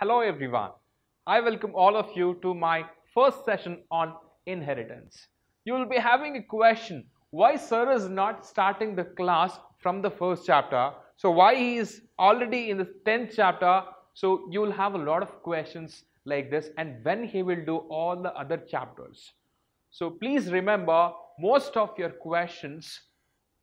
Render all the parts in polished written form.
Hello everyone, I welcome all of you to my first session on inheritance. You will be having a question, why sir is not starting the class from the first chapter, so why he is already in the 10th chapter, so you will have a lot of questions like this and when he will do all the other chapters. So please remember most of your questions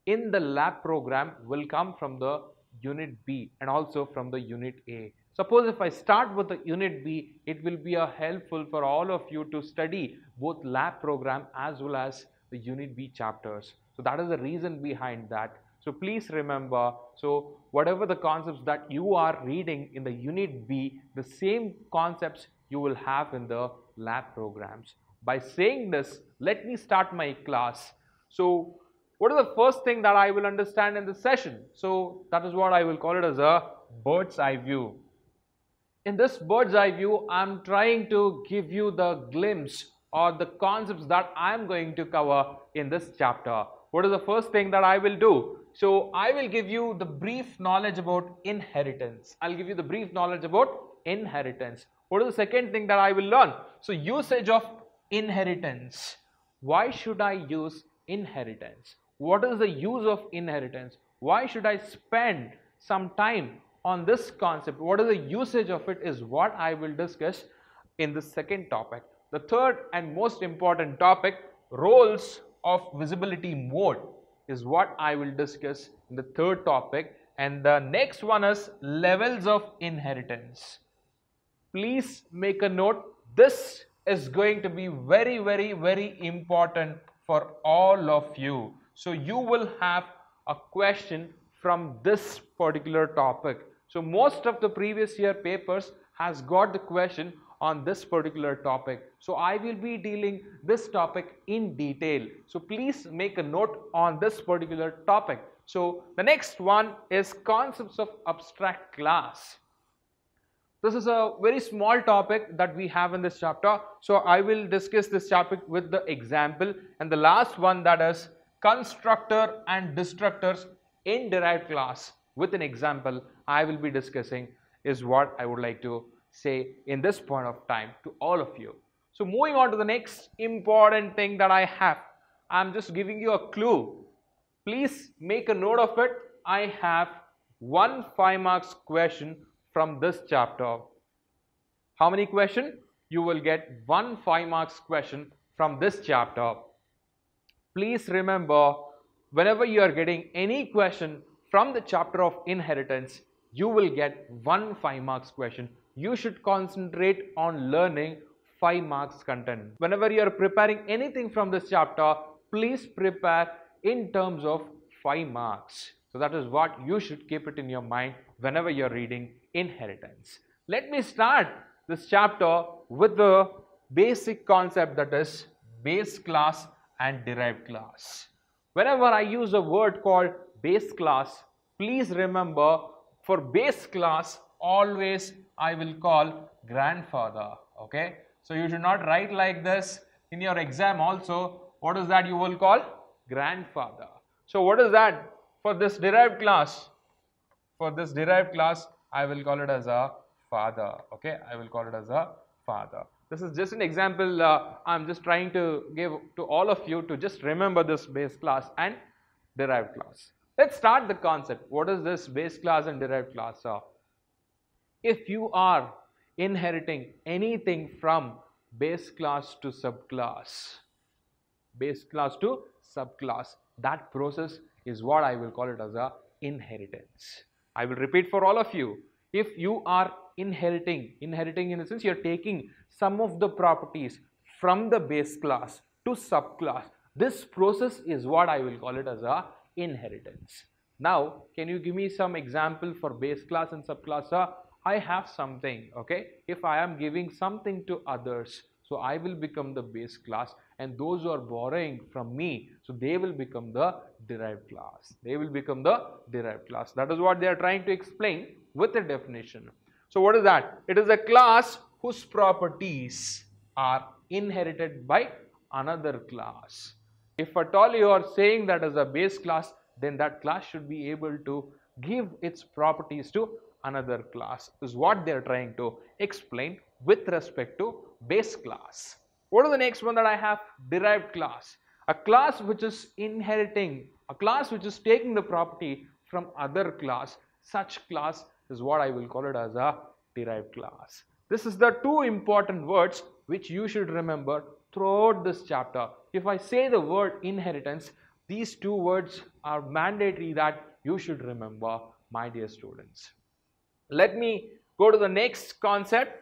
in the lab program will come from the unit B and also from the unit A. Suppose if I start with the unit B, it will be helpful for all of you to study both lab program as well as the unit B chapters. So that is the reason behind that. So please remember, so whatever the concepts that you are reading in the unit B, the same concepts you will have in the lab programs. By saying this, let me start my class. So what is the first thing that I will understand in this session? So that is what I will call it as a bird's eye view. In this bird's eye view, I am trying to give you the glimpse or the concepts that I am going to cover in this chapter. What is the first thing that I will do? So I will give you the brief knowledge about inheritance. I'll give you the brief knowledge about inheritance. What is the second thing that I will learn? So usage of inheritance. Why should I use inheritance? What is the use of inheritance? Why should I spend some time on this concept? What is the usage of it is what I will discuss in the second topic. The third and most important topic, roles of visibility mode, is what I will discuss in the third topic, and the next one is levels of inheritance. Please make a note, this is going to be very, very, very important for all of you. So you will have a question from this particular topic. So most of the previous year papers has got the question on this particular topic. So I will be dealing this topic in detail. So please make a note on this particular topic. So the next one is concepts of abstract class. This is a very small topic that we have in this chapter. So I will discuss this topic with the example. And the last one, that is constructor and destructors in derived class with an example, I will be discussing is what I would like to say in this point of time to all of you. So moving on to the next important thing that I have, I'm just giving you a clue. Please make a note of it. I have 1 5-mark question from this chapter. How many questions? You will get 1 5-mark question from this chapter. Please remember, whenever you are getting any question from the chapter of inheritance, you will get 1 5-mark question. You should concentrate on learning 5 marks content. Whenever you are preparing anything from this chapter, please prepare in terms of 5 marks. So that is what you should keep it in your mind whenever you are reading inheritance. Let me start this chapter with the basic concept, that is base class and derived class. Whenever I use a word called base class, please remember, for base class always I will call grandfather. Okay, so you should not write like this in your exam also. What is that you will call? Grandfather. So what is that for this derived class? For this derived class I will call it as a father. Okay, I will call it as a father. This is just an example I'm just trying to give to all of you to just remember this base class and derived class. Let's start the concept. What is this base class and derived class? If you are inheriting anything from base class to subclass, that process is what I will call it as a inheritance. I will repeat for all of you. If you are inheriting in the sense you are taking some of the properties from the base class to subclass, this process is what I will call it as a inheritance. Now can you give me some example for base class and subclass? I have something. Okay, if I am giving something to others, so I will become the base class, and those who are borrowing from me, so they will become the derived class. That is what they are trying to explain with a definition. So what is that? It is a class whose properties are inherited by another class. If at all you are saying that as a base class, then that class should be able to give its properties to another class is what they are trying to explain with respect to base class. What is the next one that I have? Derived class. A class which is inheriting, a class which is taking the property from other class, such class is what I will call it as a derived class. This is the two important words which you should remember throughout this chapter. If I say the word inheritance, these two words are mandatory that you should remember, my dear students. Let me go to the next concept,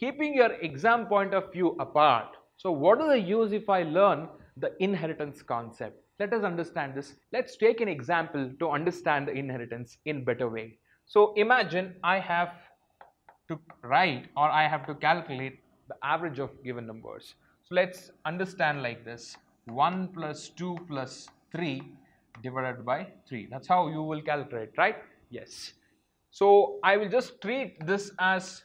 keeping your exam point of view apart. So what is the use if I learn the inheritance concept? Let us understand this. Let's take an example to understand the inheritance in better way. So imagine I have to write or I have to calculate the average of given numbers. So let's understand like this: 1 plus 2 plus 3 divided by 3. That's how you will calculate, right? Yes. So I will just treat this as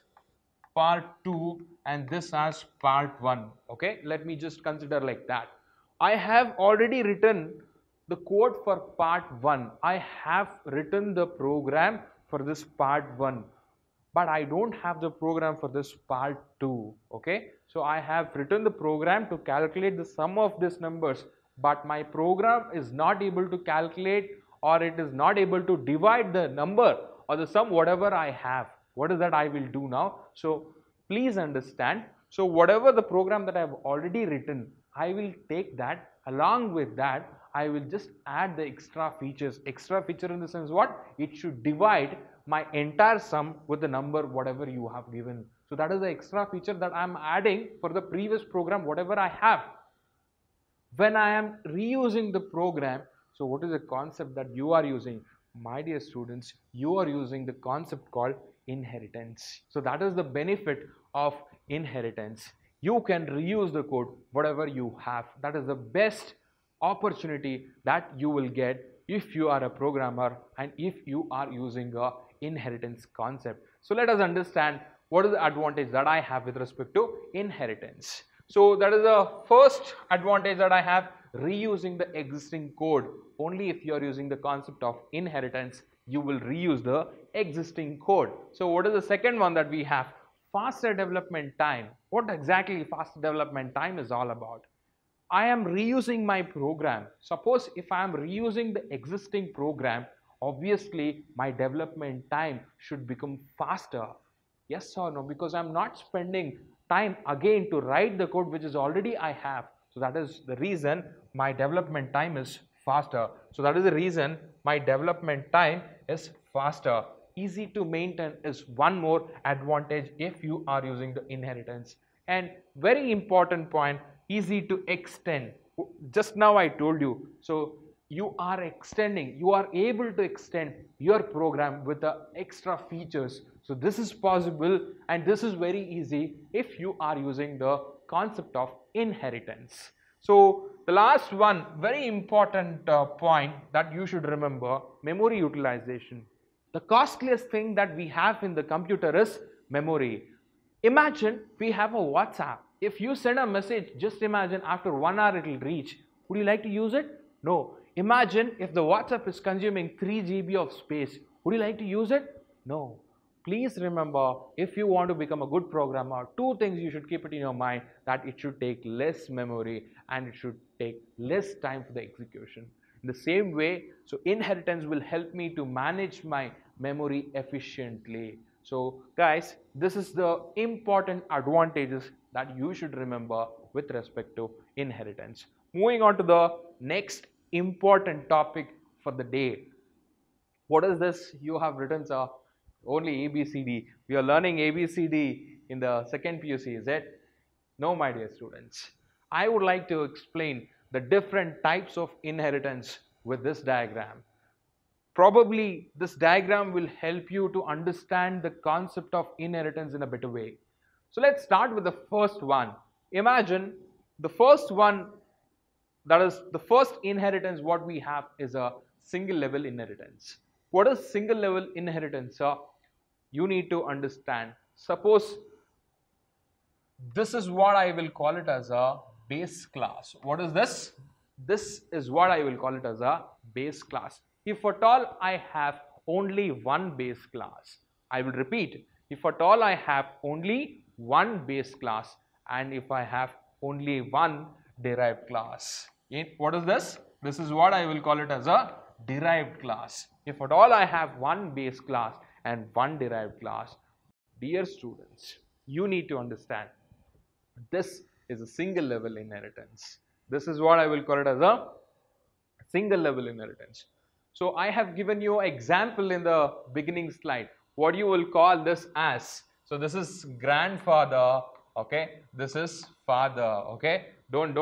part 2 and this as part 1. Okay, let me just consider like that. I have already written the code for part 1. I have written the program for this part 1. But I don't have the program for this part 2. Okay. So I have written the program to calculate the sum of these numbers. But my program is not able to calculate, or it is not able to divide the number or the sum whatever I have. What is that I will do now? So please understand. So whatever the program that I have already written, I will take that, along with that I will just add the extra features. Extra feature in the sense what? It should divide my entire sum with the number whatever you have given. So that is the extra feature that I am adding for the previous program whatever I have. When I am reusing the program, so what is the concept that you are using? My dear students, you are using the concept called inheritance. So that is the benefit of inheritance. You can reuse the code whatever you have. That is the best opportunity that you will get if you are a programmer and if you are using a inheritance concept. So let us understand what is the advantage that I have with respect to inheritance. So that is the first advantage that I have, reusing the existing code. Only if you are using the concept of inheritance, you will reuse the existing code. So what is the second one that we have? Faster development time. What exactly faster development time is all about? I am reusing my program. Suppose if I am reusing the existing program, obviously my development time should become faster. Yes or no? Because I am not spending time again to write the code which is already I have. So that is the reason my development time is faster. So that is the reason my development time is faster. Easy to maintain is one more advantage if you are using the inheritance. And very important point, easy to extend. Just now I told you, so you are extending, you are able to extend your program with the extra features. So this is possible and this is very easy if you are using the concept of inheritance. So the last one, very important point that you should remember, memory utilization. The costliest thing that we have in the computer is memory. Imagine we have a WhatsApp. If you send a message, just imagine after 1 hour it will reach. Would you like to use it? No. Imagine if the WhatsApp is consuming 3 GB of space. Would you like to use it? No. Please remember, if you want to become a good programmer, two things you should keep it in your mind, that it should take less memory and it should take less time for the execution. In the same way, so inheritance will help me to manage my memory efficiently. So guys, this is the important advantages that you should remember with respect to inheritance. Moving on to the next important topic for the day. What is this? You have written, sir, only ABCD. We are learning ABCD in the second PUC, is it? No, my dear students. I would like to explain the different types of inheritance with this diagram. Probably this diagram will help you to understand the concept of inheritance in a better way. So let's start with the first one. Imagine the first one, that is the first inheritance what we have is a single level inheritance. What is single level inheritance? So you need to understand. Suppose this is what I will call it as a base class. What is this? This is what I will call it as a base class. If at all I have only one base class, I will repeat, if at all I have only one base class and if I have only one derived class. What is this? This is what I will call it as a derived class. If at all I have one base class and one derived class, dear students, you need to understand this is a single level inheritance. This is what I will call it as a single level inheritance. So I have given you an example in the beginning slide, what you will call this as. So this is grandfather, okay, this is father, okay. Don't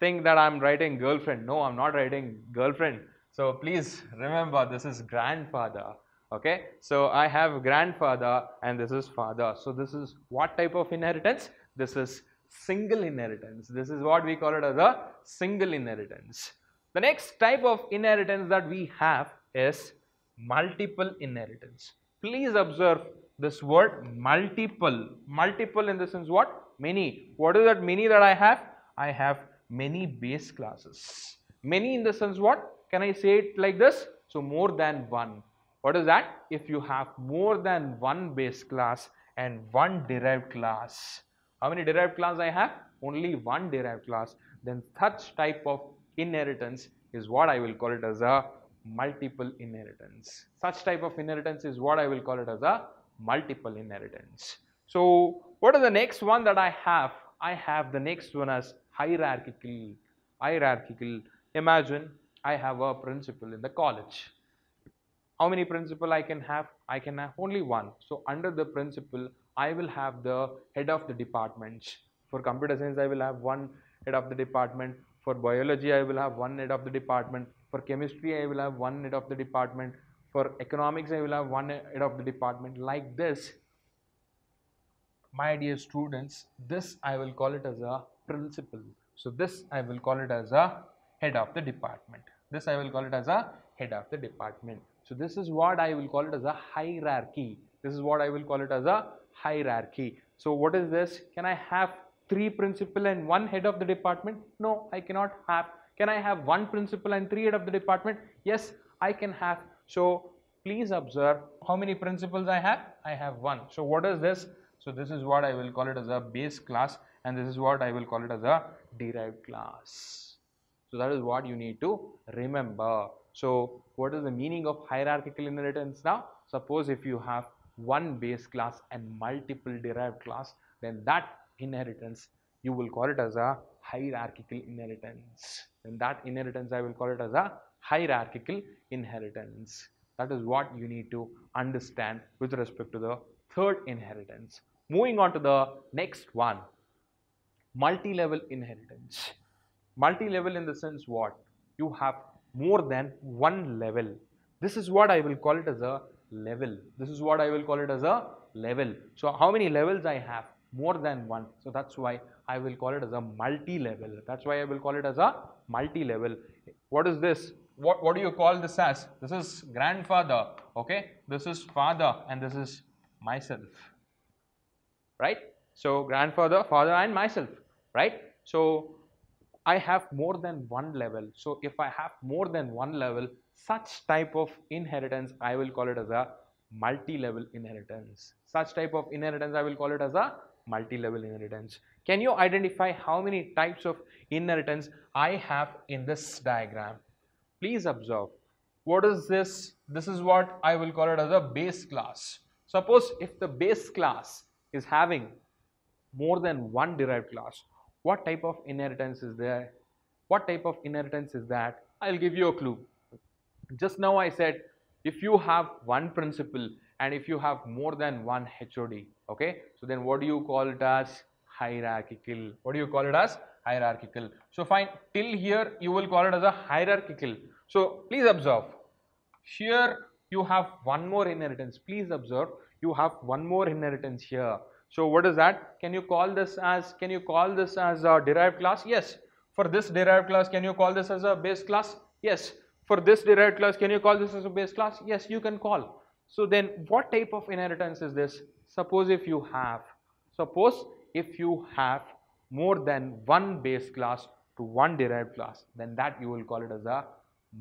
think that I'm writing girlfriend. No, I'm not writing girlfriend. So please remember, this is grandfather, okay. So I have grandfather and this is father. So this is what type of inheritance? This is single inheritance. This is what we call it as a single inheritance. The next type of inheritance that we have is multiple inheritance. Please observe this word multiple. Multiple in the sense what? Many. What is that many that I have? I have many base classes. Many in the sense what? Can I say it like this? So more than one. What is that? If you have more than one base class and one derived class. How many derived class I have? Only one derived class. Then such type of inheritance is what I will call it as a multiple inheritance. Such type of inheritance is what I will call it as a multiple inheritance. So what is the next one that I have? I have the next one as hierarchical. Hierarchical. Imagine I have a principal in the college. How many principal I can have? I can have only one. So under the principal, I will have the head of the department. For computer science, I will have one head of the department. For biology, I will have one head of the department. For chemistry, I will have one head of the department. For economics, I will have one head of the department. Like this, my dear students, this I will call it as a principal. So this I will call it as a head of the department. This I will call it as a head of the department. So this is what I will call it as a hierarchy. This is what I will call it as a hierarchy. So what is this? Can I have three principal and one head of the department? No, I cannot have. Can I have one principal and three head of the department? Yes, I can have. So please observe how many principals I have. I have one. So what is this? So this is what I will call it as a base class, and this is what I will call it as a derived class. So that is what you need to remember. So what is the meaning of hierarchical inheritance now? Suppose if you have one base class and multiple derived class, then that inheritance you will call it as a hierarchical inheritance. And that inheritance I will call it as a hierarchical inheritance. That is what you need to understand with respect to the third inheritance. Moving on to the next one, multi-level inheritance. Multi-level in the sense what? You have more than one level. This is what I will call it as a level. This is what I will call it as a level. So how many levels I have? More than one. So that's why I will call it as a multi-level. That's why I will call it as a multi-level. What is this? What do you call this as? This is grandfather, okay? This is father and this is myself, right? So grandfather, father and myself, right? So I have more than one level. So if I have more than one level, such type of inheritance I will call it as a multi-level inheritance. Such type of inheritance I will call it as a multi-level inheritance. Can you identify how many types of inheritance I have in this diagram? Please observe. What is this? This is what I will call it as a base class. Suppose if the base class is having more than one derived class, what type of inheritance is there? What type of inheritance is that? I'll give you a clue. Just now I said if you have one principal and if you have more than one HOD, okay, so then what do you call it as? Hierarchical. What do you call it as? Hierarchical. So fine, till here you will call it as a hierarchical. So please observe, here you have one more inheritance. Please observe, you have one more inheritance here. So what is that? Can you call this as a derived class? Yes. For this derived class, can you call this as a base class? Yes. For this derived class, can you call this as a base class? Yes, you can call. So then what type of inheritance is this? Suppose if you have more than one base class to one derived class, then that you will call it as a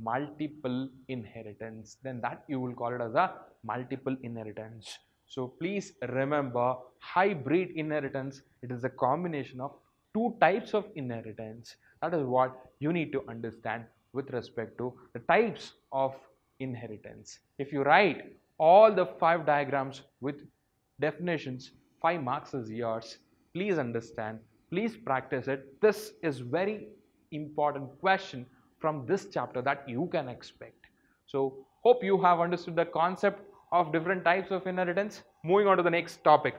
multiple inheritance, then that you will call it as a multiple inheritance. So please remember, hybrid inheritance, it is a combination of two types of inheritance. That is what you need to understand with respect to the types of inheritance. If you write all the 5 diagrams with definitions, 5 marks is yours. Please understand, please practice it. This is very important question from this chapter that you can expect. So hope you have understood the concept of different types of inheritance. Moving on to the next topic.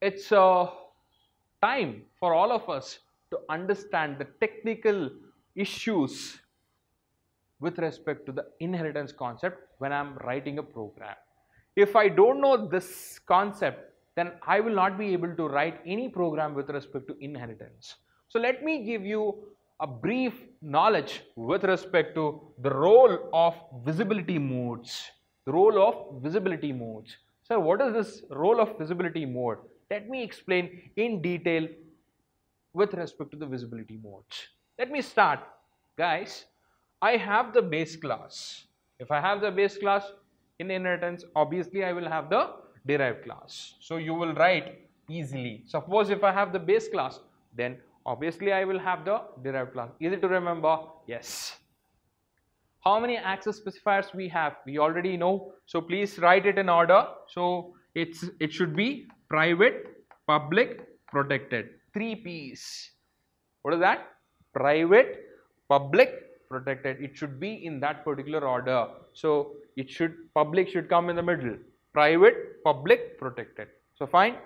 It's time for all of us to understand the technical issues with respect to the inheritance concept when I'm writing a program. If I don't know this concept, then I will not be able to write any program with respect to inheritance. So let me give you a brief knowledge with respect to the role of visibility modes. The role of visibility modes. Sir, what is this role of visibility mode? Let me explain in detail with respect to the visibility modes. Let me start. Guys, I have the base class. If I have the base class in inheritance, obviously I will have the derived class. So you will write easily. Suppose if I have the base class, then obviously I will have the derived class. Easy to remember? Yes. How many access specifiers we have? We already know. So please write it in order. So it should be private, public, protected. 3 P's. What is that? Private, public, protected. It should be in that particular order. So it should, public should come in the middle. Private, public, protected. So fine.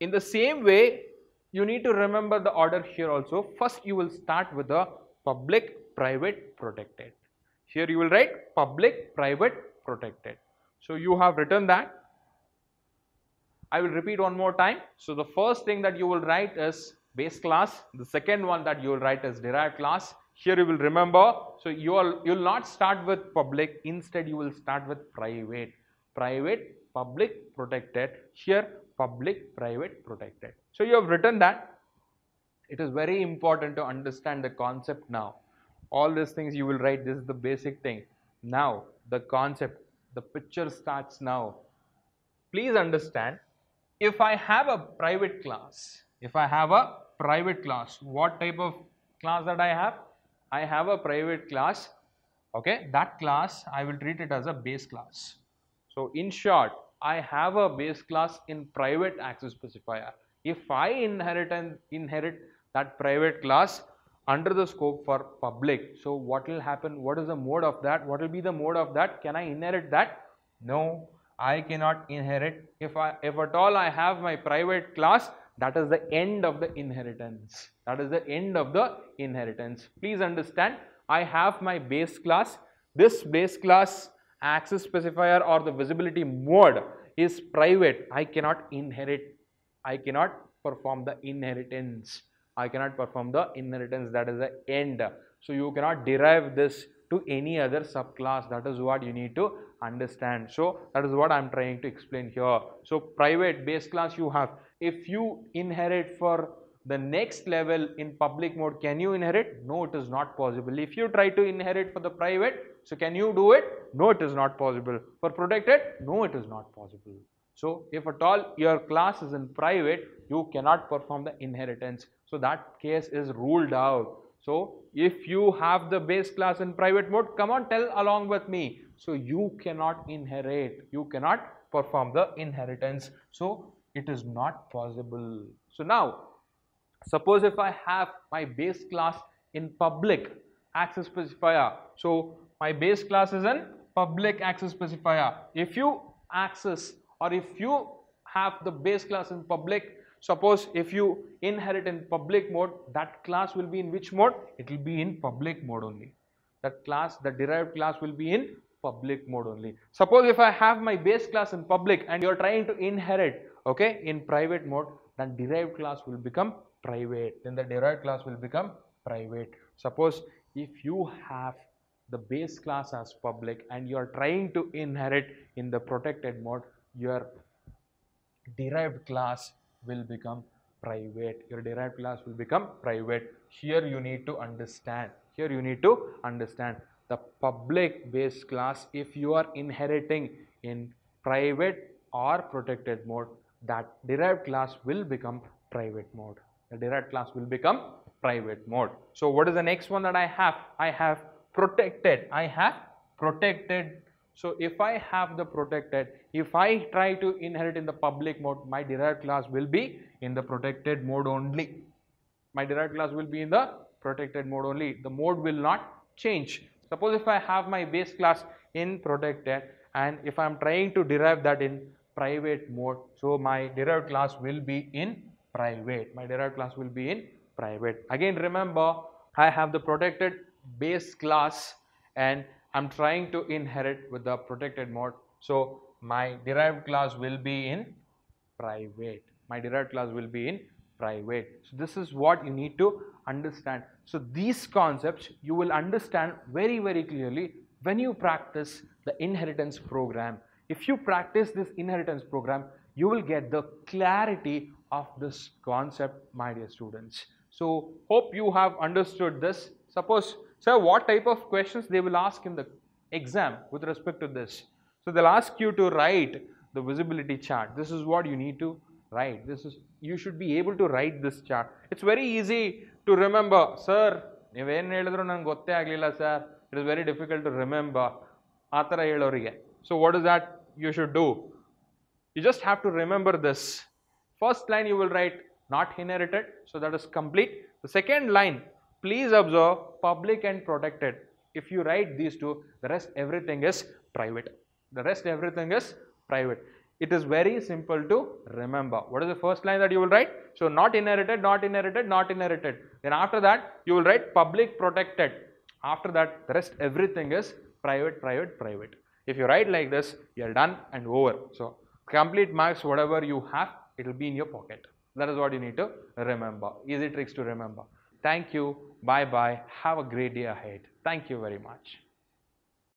In the same way, you need to remember the order here also. First you will start with the public, private, protected. Here you will write public, private, protected. So you have written that. I will repeat one more time. So the first thing that you will write is base class. The second one that you will write is derived class. Here you will remember. So you will not start with public. Instead you will start with private. Private, public, protected. Here public, private, protected. So you have written that. It is very important to understand the concept now. All these things you will write, this is the basic thing. Now the concept, the picture starts now. Please understand, if I have a private class, what type of class that I have? I have a private class, okay, that class I will treat it as a base class. So in short, I have a base class in private access specifier. If I inherit that private class under the scope for public, so what will happen? What is the mode of that? What will be the mode of that? Can I inherit that? No, I cannot inherit. If at all I have my private class, that is the end of the inheritance. Please understand, I have my base class. This base class access specifier or the visibility mode is private. I cannot inherit. I cannot perform the inheritance. That is the end. So you cannot derive this to any other subclass. That is what you need to understand. So that is what I am trying to explain here. So private base class you have. If you inherit for the next level in public mode, can you inherit? No, it is not possible. If you try to inherit for the private, so can you do it? No, it is not possible. For protected? No, it is not possible. So if at all your class is in private, you cannot perform the inheritance. So that case is ruled out. So if you have the base class in private mode, come on, tell along with me. So you cannot inherit. You cannot perform the inheritance. So it is not possible. So now, suppose if I have my base class in public access specifier. So my base class is in public access specifier. If you access or if you have the base class in public, suppose if you inherit in public mode, that class will be in which mode? It will be in public mode only. That class, the derived class will be in public mode only. Suppose if I have my base class in public and you are trying to inherit, okay, in private mode, then derived class will become private. Suppose if you have the base class as public and you are trying to inherit in the protected mode, your derived class will become private. Here you need to understand. Here you need to understand the public based class. If you are inheriting in private or protected mode, that derived class will become private mode. The derived class will become private mode. So what is the next one that I have? I have protected. I have protected. So if I have the protected, if I try to inherit in the public mode, my derived class will be in the protected mode only. My derived class will be in the protected mode only. The mode will not change. Suppose if I have my base class in protected and if I am trying to derive that in private mode, so my derived class will be in private. My derived class will be in private. Again, remember, I have the protected base class and I'm trying to inherit with the protected mode. So my derived class will be in private. My derived class will be in private. So this is what you need to understand. So these concepts you will understand very clearly when you practice the inheritance program. If you practice this inheritance program, you will get the clarity of this concept, my dear students. So hope you have understood this. Suppose, sir, what type of questions they will ask in the exam with respect to this? So they'll ask you to write the visibility chart. This is what you need to write. This is, you should be able to write this chart. It's very easy to remember, sir. It is very difficult to remember. So what is that you should do? You just have to remember this. First line you will write not inherited, so that is complete. The second line, please observe public and protected. If you write these two, the rest everything is private. The rest everything is private. It is very simple to remember. What is the first line that you will write? So not inherited, not inherited, not inherited. Then after that you will write public protected. After that the rest everything is private, private, private. If you write like this, you are done and over. So complete marks whatever you have, it will be in your pocket. That is what you need to remember. Easy tricks to remember. Thank you. Bye bye. Have a great day ahead. Thank you very much.